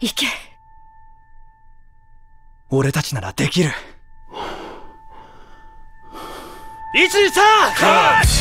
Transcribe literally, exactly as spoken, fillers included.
行け。俺たちならできる。いち、に、さん、